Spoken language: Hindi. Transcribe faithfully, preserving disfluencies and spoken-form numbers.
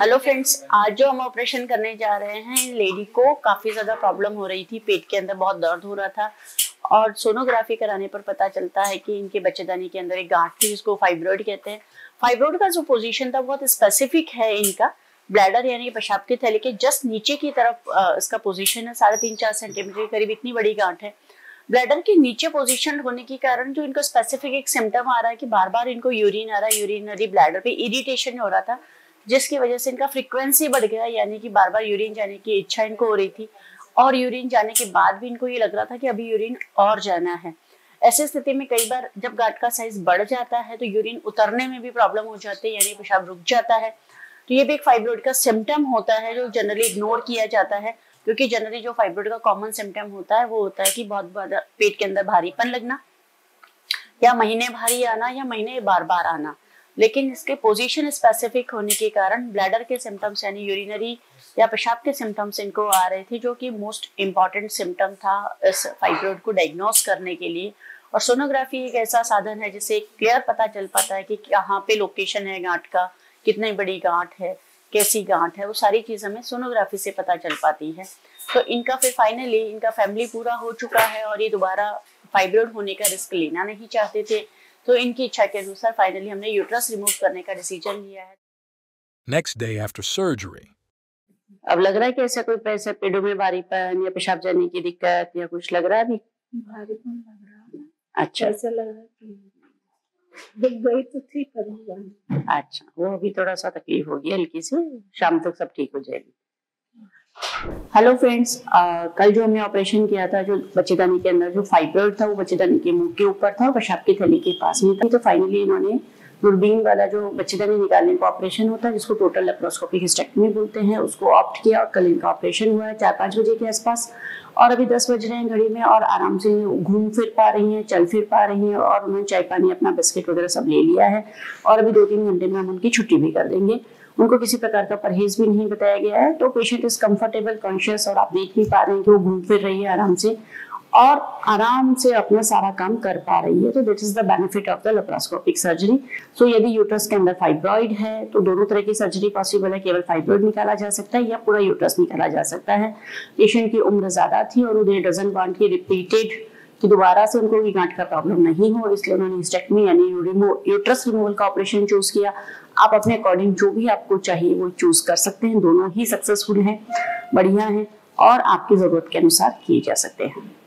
हेलो फ्रेंड्स, आज जो हम ऑपरेशन करने जा रहे हैं, लेडी को काफ़ी ज़्यादा प्रॉब्लम हो रही थी, पेट के अंदर बहुत दर्द हो रहा था और सोनोग्राफी कराने पर पता चलता है कि इनके बच्चेदानी के अंदर एक गांठ थी जिसको फाइब्रॉइड कहते हैं। फाइब्रॉइड का जो पोजीशन था बहुत स्पेसिफिक है, इनका ब्लैडर यानी पेशाब की थैली के जस्ट नीचे की तरफ इसका पोजीशन है, साढ़े तीन चार सेंटीमीटर के करीब इतनी बड़ी गांठ है। ब्लैडर के नीचे पोजीशन होने के कारण जो इनको स्पेसिफिक एक सिम्टम आ रहा है कि बार बार इनको यूरिन आ रहा है, यूरिनरी ब्लैडर पे इरिटेशन हो रहा था जिसकी वजह से इनका फ्रीक्वेंसी बढ़ गया, यानी कि बार बार यूरिन जाने की इच्छा इनको हो रही थी और यूरिन जाने के बाद भी इनको ये लग रहा था कि अभी यूरिन और जाना है। ऐसी स्थिति में कई बार जब गांठ का साइज बढ़ जाता है तो यूरिन उतरने में भी प्रॉब्लम हो जाती है, यानी पेशाब रुक जाता है। तो ये भी एक फाइब्रॉइड का सिम्टम होता है जो जनरली इग्नोर किया जाता है, क्योंकि जनरली जो फाइब्रॉइड का कॉमन सिम्टम होता है वो होता है कि बहुत ज्यादा पेट के अंदर भारीपन लगना या महीने भारी आना या महीने बार बार आना, लेकिन इसके पोजीशन स्पेसिफिक होने के कारण ब्लैडर के सिम्टम्स यानी यूरिनरी या पेशाब के सिम्टम्स इनको आ रहे थे, जो कि मोस्ट इम्पॉर्टेंट सिम्टम था इस फाइब्रॉइड को डायग्नोस करने के लिए। और सोनोग्राफी एक ऐसा साधन है जिससे क्लियर पता चल पाता है कि कहाँ पे लोकेशन है गांठ का, कितनी बड़ी गांठ है, कैसी गांठ है, वो सारी चीज़ हमें सोनोग्राफी से पता चल पाती है। तो इनका फिर फाइनली इनका फैमिली पूरा हो चुका है और ये दोबारा फाइब्रॉइड होने का रिस्क लेना नहीं चाहते थे, तो इनकी इच्छा के अनुसार फाइनली हमने यूट्रस रिमूव करने का डिसीजन लिया है। नेक्स्ट डे आफ्टर सर्जरी अब लग रहा है कि ऐसा कोई पैसा पेडो में भारीपन या पेशाब जाने की दिक्कत या कुछ लग रहा है अभी? भारीपन लग रहा है। अच्छा, ऐसा लग रहा है दिख गई तो ठीक करूंगा। अच्छा, वो अभी थोड़ा सा तकलीफ होगी हल्की सी, शाम तक सब ठीक हो जाएगी। हेलो फ्रेंड्स, कल जो हमने ऑपरेशन किया था, जो बच्चेदानी के अंदर जो फाइब्रॉइड था वो बच्चेदानी के मुंह के ऊपर था और पेशाब की थैली के पास में था। तो फाइनली इन्होंने दूरबीन वाला जो बच्चेदानी निकालने का ऑपरेशन होता है जिसको टोटल लैप्रोस्कोपिक हिस्टेक्टमी बोलते हैं, उसको ऑप्ट किया और कल इनका ऑपरेशन हुआ है चार पाँच बजे के आसपास और अभी दस बज रहे हैं घड़ी में और आराम से घूम फिर पा रही हैं, चल फिर पा रही हैं और उन्होंने चाय पानी अपना बिस्किट वगैरह सब ले लिया है और अभी दो तीन घंटे में हम उनकी छुट्टी भी कर देंगे। उनको किसी प्रकार का परहेज भी नहीं बताया गया है, तो पेशेंट इज कंफर्टेबल, कॉन्शियस और आप देख भी पा रहे हैं कि वो घूम फिर रही है आराम से और आराम से अपना सारा काम कर पा रही है। तो this is the benefit of the laparoscopic surgery. So यदि यूट्रस के अंदर फाइब्रॉइड है तो दोनों तरह की सर्जरी पॉसिबल है, केवल फाइब्रॉइड निकाला जा सकता है या पूरा यूट्रस निकाला जा सकता है। पेशेंट की उम्र ज्यादा थी और उन्हें डजन वांट की रिपीटेड कि दोबारा से उनको गांठ का प्रॉब्लम नहीं हो, इसलिए उन्होंने हिस्टेक्टमी यानी यूट्रस रिमूवल का ऑपरेशन चूज किया। आप अपने अकॉर्डिंग जो भी आपको चाहिए वो चूज कर सकते हैं, दोनों ही सक्सेसफुल हैं, बढ़िया हैं और आपकी जरूरत के अनुसार किए जा सकते हैं।